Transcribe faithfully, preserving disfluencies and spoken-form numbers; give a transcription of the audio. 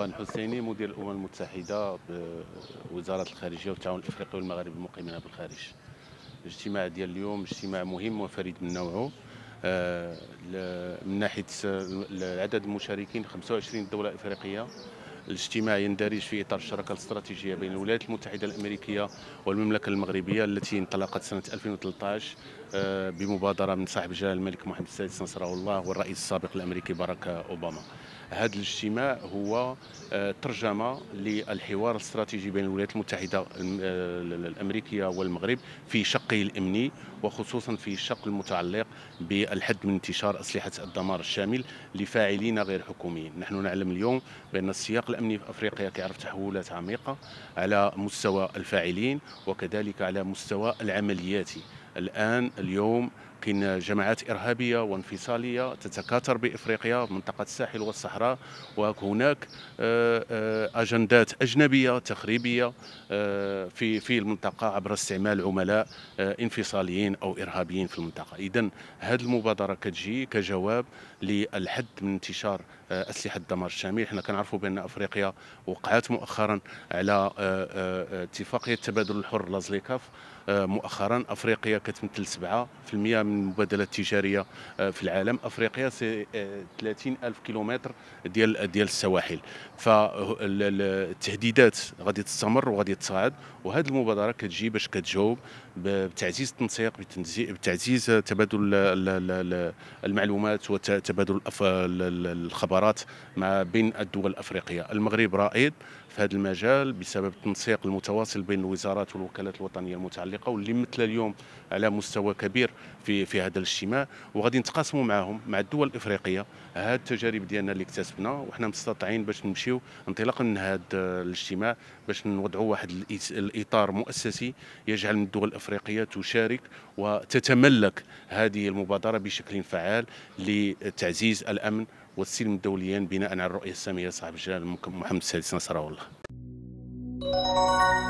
هو الحسيني مدير الامم المتحده بوزاره الخارجيه والتعاون الافريقي والمغاربه المقيمين بالخارج. الاجتماع ديال اليوم اجتماع مهم وفريد من نوعه من ناحيه عدد المشاركين، خمسة وعشرين دوله افريقيه. الاجتماع يندرج في اطار الشراكه الاستراتيجيه بين الولايات المتحده الامريكيه والمملكه المغربيه التي انطلقت سنه ألفين وثلاثة عشر بمبادره من صاحب الجلاله الملك محمد السادس نصره الله والرئيس السابق الامريكي باراك اوباما. هذا الاجتماع هو ترجمه للحوار الاستراتيجي بين الولايات المتحده الامريكيه والمغرب في شقه الامني، وخصوصا في الشق المتعلق بالحد من انتشار اسلحه الدمار الشامل لفاعلين غير حكوميين. نحن نعلم اليوم بان السياق الامني في افريقيا كيعرف تحولات عميقه على مستوى الفاعلين وكذلك على مستوى العمليات. الآن اليوم كاين جماعات إرهابية وانفصالية تتكاثر بإفريقيا منطقة الساحل والصحراء، وهناك أجندات أجنبية تخريبية في في المنطقة عبر استعمال عملاء انفصاليين أو إرهابيين في المنطقة. إذن هذه المبادرة كتجي كجواب للحد من انتشار أسلحة الدمار الشامل. حنا كنعرفوا بأن أفريقيا وقعت مؤخرا على اتفاقية التبادل الحر لازليكاف. مؤخرا أفريقيا كتمثل سبعة بالمئة من المبادلة التجارية في العالم. أفريقيا ثلاثين ألف كيلومتر ديال ديال السواحل، فالتهديدات غادي تستمر وغادي تصاعد، وهذه المبادرة كتجي باش كتجاوب بتعزيز التنسيق، بتعزيز تبادل المعلومات وتبادل الخبرات مع بين الدول الأفريقية. المغرب رائد في هذا المجال بسبب التنسيق المتواصل بين الوزارات والوكالات الوطنيه المتعلقه، واللي مثل اليوم على مستوى كبير في في هذا الاجتماع، وغادي نتقاسموا معهم مع الدول الافريقيه هذه التجارب ديالنا اللي اكتسبنا، وحنا مستطيعين باش نمشيو انطلاقا من هذا الاجتماع باش نوضعوا واحد الاطار مؤسسي يجعل من الدول الافريقيه تشارك وتتملك هذه المبادره بشكل فعال لتعزيز الامن والسلم دوليا بناء على الرؤيه الساميه صاحب الجلاله الملك محمد السادس نصره الله.